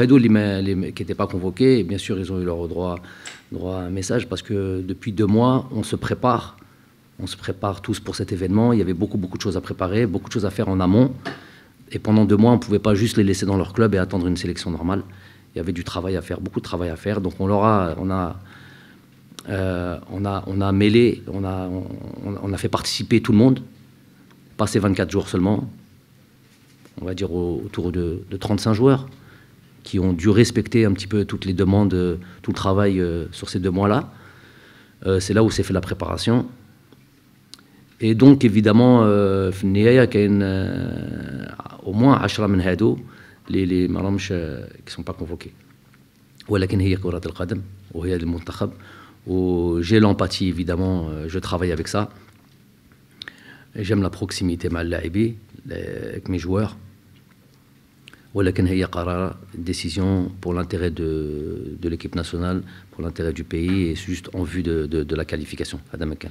qui n'étaient pas convoqués, bien sûr, ils ont eu leur droit à un message, parce que depuis 2 mois, on se prépare tous pour cet événement. Il y avait beaucoup de choses à préparer, beaucoup de choses à faire en amont. Et pendant 2 mois, on ne pouvait pas juste les laisser dans leur club et attendre une sélection normale. Il y avait du travail à faire, beaucoup de travail à faire. Donc on a mêlé, on a fait participer tout le monde, pas ces 24 jours seulement, on va dire autour de 35 joueurs, qui ont dû respecter un petit peu toutes les demandes, tout le travail sur ces 2 mois-là. C'est là où s'est fait la préparation. Et donc, évidemment, au moins 10 من هادو اللي ما راهمش qui sont pas convoqués. ولكن هي كرة القدم وهي المنتخب و j'ai l'empathie évidemment, je travaille avec ça. J'aime la proximité مع اللاعبين avec mes joueurs. ولكن هي قرار décision pour l'intérêt de l'équipe nationale, pour l'intérêt du pays et juste en vue de la qualification. هذا ما كان.